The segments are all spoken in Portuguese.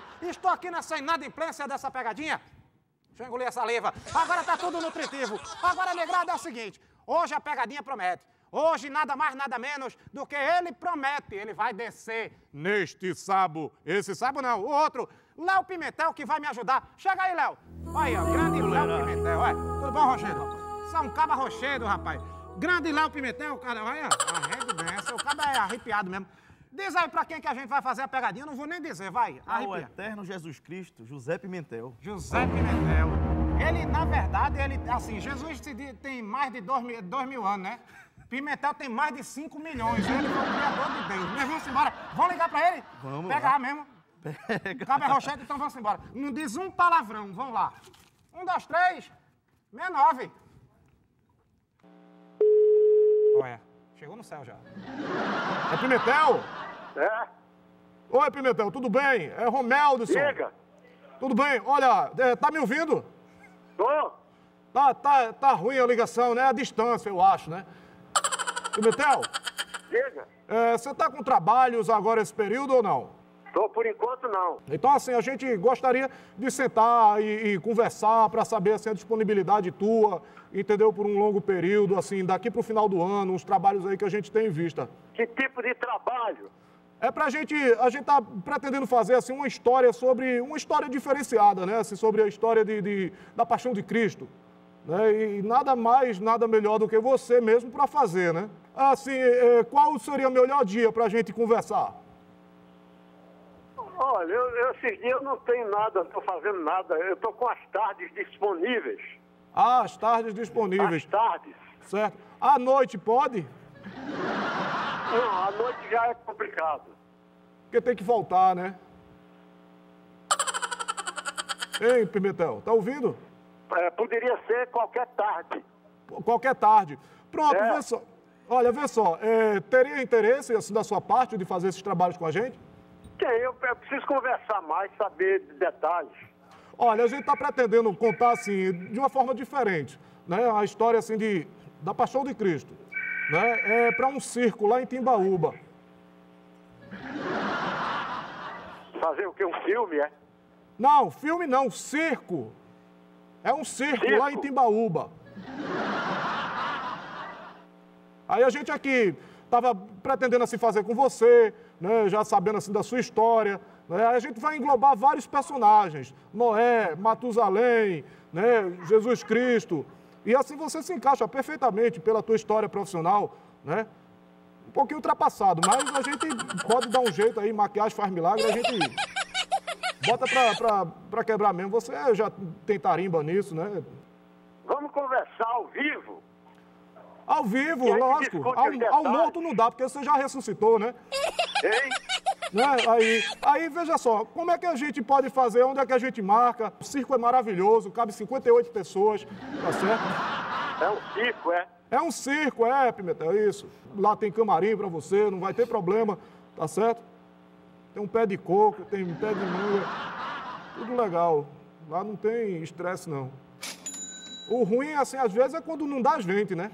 sabe? Estou aqui nessa inadimplência dessa pegadinha. Deixa eu engolir essa leva. Agora tá tudo nutritivo. Agora, negrada, é o seguinte. Hoje a pegadinha promete. Hoje, nada mais, nada menos do que ele promete. Ele vai descer neste sábado. Esse sábado não, o outro. Léo Pimentel, que vai me ajudar. Chega aí, Léo. Olha, grande Léo Pimentel. Olha. Tudo bom, Rochedo? São Caba Rochedo, rapaz. Grande Léo Pimentel, cara. Olha, arredo dessa. O cara é arrepiado mesmo. Diz aí pra quem que a gente vai fazer a pegadinha. Eu não vou nem dizer, vai. Ao eterno Jesus Cristo, José Pimentel. José Pimentel. Ele, na verdade, ele, assim, Jesus tem mais de 2.000 anos, né? Pimentel tem mais de 5 milhões. Ele foi o criador de Deus. Mas vamos embora. Vamos ligar pra ele? Vamos. Pegar lá mesmo. Pega. Cabe Rochete, então vamos embora. Não diz um palavrão. Vamos lá. 1, 2, 3, 69. Olha, chegou no céu já. É Pimentel? É. Oi, Pimentel, tudo bem? É Romeldo. Chega. Tudo bem? Olha, tá me ouvindo? Tô. Tá ruim a ligação, né? A distância, eu acho, né? Pimentel? Chega. Você tá com trabalhos agora esse período ou não? Tô, por enquanto, não. Então, assim, a gente gostaria de sentar e conversar para saber, assim, a disponibilidade tua, entendeu? Por um longo período, assim, daqui pro final do ano, uns trabalhos aí que a gente tem em vista. Que tipo de trabalho? É pra gente, a gente tá pretendendo fazer, assim, uma história sobre, uma história diferenciada, né? Assim, sobre a história da Paixão de Cristo, né? E nada mais, nada melhor do que você mesmo para fazer, né? Assim, qual seria o melhor dia pra gente conversar? Olha, esses dias eu não tenho nada, não estou fazendo nada. Eu estou com as tardes disponíveis. Ah, as tardes disponíveis. As tardes. Certo. À noite pode? Não, à noite já é complicado. Porque tem que voltar, né? Ei, Pimentel, tá ouvindo? É, poderia ser qualquer tarde. Qualquer tarde. Pronto, é. Vê só. Olha, vê só. Teria interesse, assim, da sua parte de fazer esses trabalhos com a gente? Eu preciso conversar mais, saber de detalhes. Olha, a gente está pretendendo contar, assim, de uma forma diferente, né? A história, assim, da Paixão de Cristo, né? É para um circo lá em Timbaúba. Fazer o quê? Um filme, é? Não, filme não, circo. É um circo lá em Timbaúba. Aí a gente aqui estava pretendendo, assim, fazer com você, né, já sabendo, assim, da sua história, né? A gente vai englobar vários personagens, Noé, Matusalém, né, Jesus Cristo, e assim você se encaixa perfeitamente pela tua história profissional, né? Um pouquinho ultrapassado, mas a gente pode dar um jeito aí, maquiagem faz milagre, a gente bota pra quebrar mesmo. Você já tem tarimba nisso, né? Vamos conversar ao vivo? Ao vivo, lógico. Ao morto não dá, porque você já ressuscitou, né? Hein? Né? Aí, veja só, como é que a gente pode fazer, onde é que a gente marca? O circo é maravilhoso, cabe 58 pessoas, tá certo? É um circo, é? É um circo, é, Pimentel, é isso. Lá tem camarim pra você, não vai ter problema, tá certo? Tem um pé de coco, tem um pé de manga, tudo legal. Lá não tem estresse, não. O ruim, assim, às vezes é quando não dá a gente, né?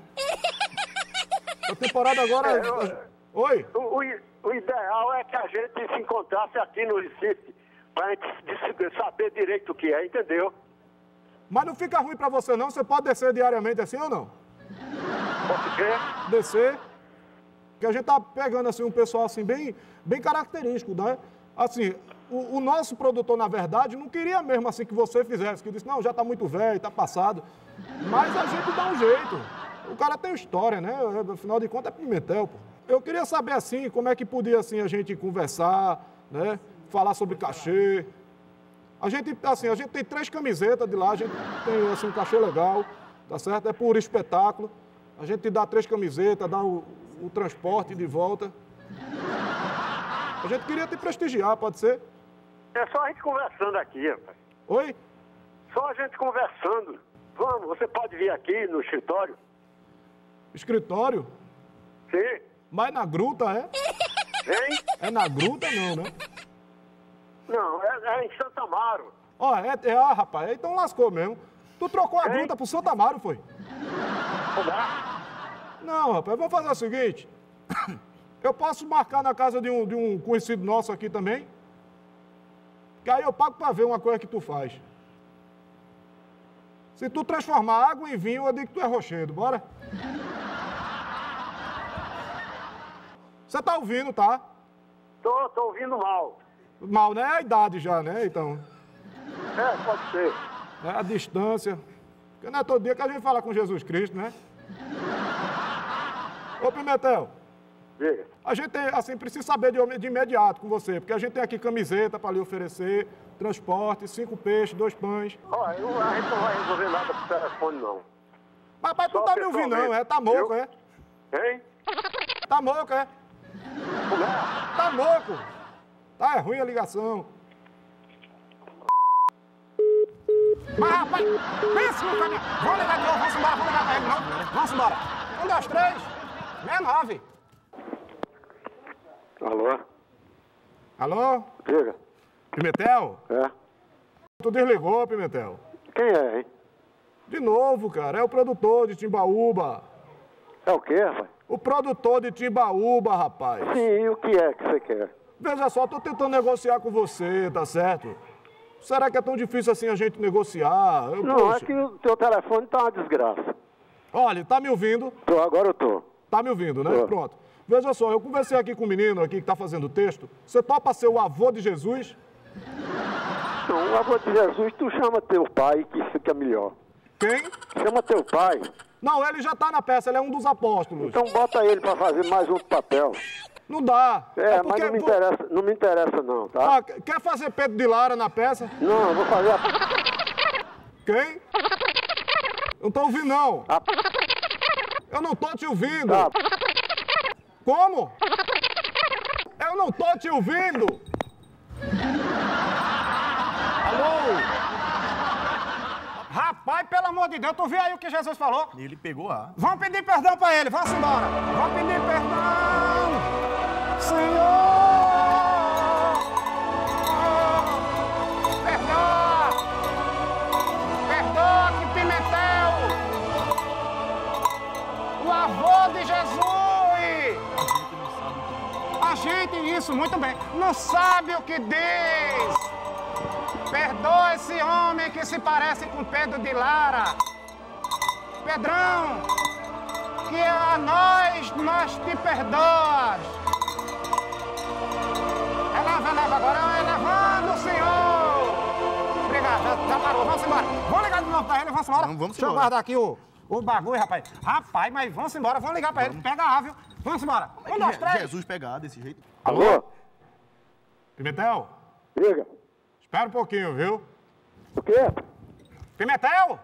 A temporada agora... Oi? O ideal é que a gente se encontrasse aqui no Recife, pra gente saber direito o que é, entendeu? Mas não fica ruim pra você, não? Você pode descer diariamente assim ou não? Pode ser. Descer. Porque a gente tá pegando, assim, um pessoal, assim, bem característico, né? Assim, o nosso produtor, na verdade, não queria mesmo, assim, que você fizesse. Que disse, não, já tá muito velho, tá passado. Mas a gente dá um jeito. O cara tem história, né? Afinal de contas, é Pimentel, pô. Eu queria saber, assim, como é que podia, assim, a gente conversar, né? Falar sobre cachê. A gente, assim, a gente tem 3 camisetas de lá, a gente tem, assim, um cachê legal, tá certo? É por espetáculo. A gente dá 3 camisetas, dá o transporte de volta. A gente queria te prestigiar, pode ser? É só a gente conversando aqui, rapaz. Oi? Só a gente conversando. Vamos, você pode vir aqui no escritório? Escritório? Sim. Mas na gruta, é? Hein? É na gruta, não, né? Não, é em Santo Amaro. Ó, rapaz, então lascou mesmo. Tu trocou a gruta pro Santo Amaro, foi? Não, rapaz, vamos fazer o seguinte. Eu posso marcar na casa de um conhecido nosso aqui também? que aí eu pago para ver uma coisa que tu faz. Se tu transformar água em vinho, eu digo que tu é rochedo, bora? Você tá ouvindo, tá? Tô ouvindo mal. Mal, né? É a idade já, né? Então. É, pode ser. É a distância. Porque não é todo dia que a gente fala com Jesus Cristo, né? Ô, Pimentel. Diga. A gente, assim, precisa saber de imediato com você, porque a gente tem aqui camiseta para lhe oferecer, transporte, 5 peixes, 2 pães. Ó, a gente não vai resolver nada por telefone, não. Papai, tu tá me ouvindo, não, é? Tá moco, é? Hein? Tá moco, é? Tá louco! Tá, é ruim a ligação. Mas, rapaz, pensa no caminho. Vamos ligar de novo, vamos embora, vamos ligar pra ele, não? Vamos embora. 1, 2, 3, 69. Alô? Alô? Diga. Pimentel? É. Tu desligou, Pimentel. Quem é, hein? De novo, cara, é o produtor de Timbaúba. É o quê, rapaz? O produtor de Timbaúba, rapaz. Sim, o que é que você quer? Veja só, tô tentando negociar com você, tá certo? Será que é tão difícil assim a gente negociar? Não, é que o teu telefone tá uma desgraça. Olha, tá me ouvindo? Tô, agora eu tô. Tá me ouvindo, né? Tô. Pronto. Veja só, eu conversei aqui com o menino aqui que tá fazendo o texto. Você topa ser o avô de Jesus? Não, o avô de Jesus, tu chama teu pai que fica melhor. Quem? Chama teu pai. Não, ele já tá na peça, ele é um dos apóstolos. Então bota ele pra fazer mais outro papel. Não dá. É porque... mas não me interessa, não me interessa não, tá? Ah, quer fazer Pedro de Lara na peça? Não, eu vou fazer a... Quem? Não tô ouvindo, não. A... Eu não tô te ouvindo. Tá. Como? Eu não tô te ouvindo. Alô? Rapaz, pelo amor de Deus, tu viu aí o que Jesus falou? Ele pegou a... Vamos pedir perdão pra ele, vamos embora. Vamos pedir perdão, Senhor. Perdoa. Perdoa que Pimentel, o avô de Jesus. A gente, isso, muito bem. Não sabe o que diz. Perdoa esse homem que se parece com Pedro de Lara. Pedrão, que a nós te perdoas. Eleva, agora elevando, Senhor. Obrigado, já parou, vamos embora. Vamos ligar de novo pra ele, vamos embora. Deixa eu guardar aqui o bagulho, rapaz. Rapaz, mas vamos embora, vamos ligar pra ele, pega a ave. Vamos embora. Um, dois, três. Jesus pegado desse jeito. Alô? Pimentel? Liga. Espera um pouquinho, viu? O quê? Pimentel?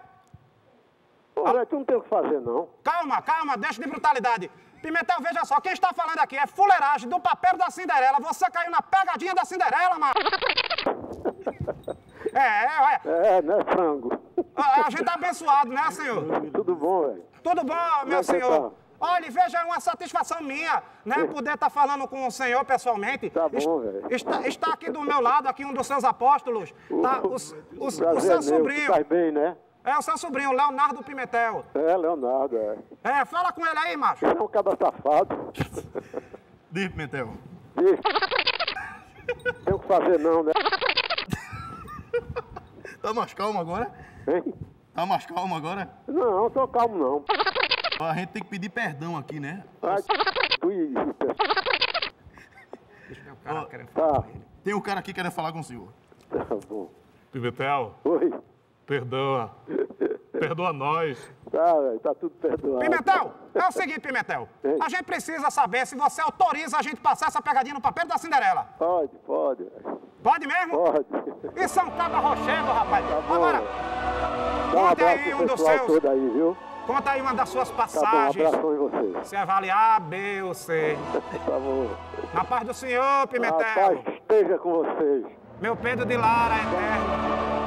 Olha, tu não tem o que fazer, não. Calma, calma, deixa de brutalidade. Pimentel, veja só, quem está falando aqui é fuleiragem do papel da Cinderela. Você caiu na pegadinha da Cinderela, mano. É, né, frango? A gente tá abençoado, né, senhor? Tudo bom, velho. Tudo bom, meu senhor. Tá? Olha, veja, é uma satisfação minha, né, poder estar falando com o senhor pessoalmente. Tá bom, velho. Está aqui do meu lado, aqui um dos seus apóstolos, tá, o seu sobrinho. Faz bem, né? É, o seu sobrinho, Leonardo Pimentel. É, Leonardo, é. É, fala com ele aí, macho. Ele é um cabra safado. Diz, Pimentel. Diz. Não tem o que fazer não, né? Tá mais calmo agora? Hein? Tá mais calmo agora? Não, tô calmo não. A gente tem que pedir perdão aqui, né? Tem um cara aqui querendo falar com o senhor. Tá bom. Pimentel. Oi. Perdoa. Perdoa nós. Tá, velho, tá tudo perdoado. Pimentel, é o seguinte, Pimentel. Ei. A gente precisa saber se você autoriza a gente passar essa pegadinha no papel da Cinderela. Pode, pode. Pode mesmo? Pode. E São Carlos Rochelo, rapaz. Tá bom. Agora, conta aí um dos seus... Aí, viu? Conta aí uma das suas passagens. Tá bom, um abraço em você. Se avaliar A, B ou C. Tá bom. Na paz do senhor, Pimentel. A paz esteja com vocês. Meu Pedro de Lara, eterno.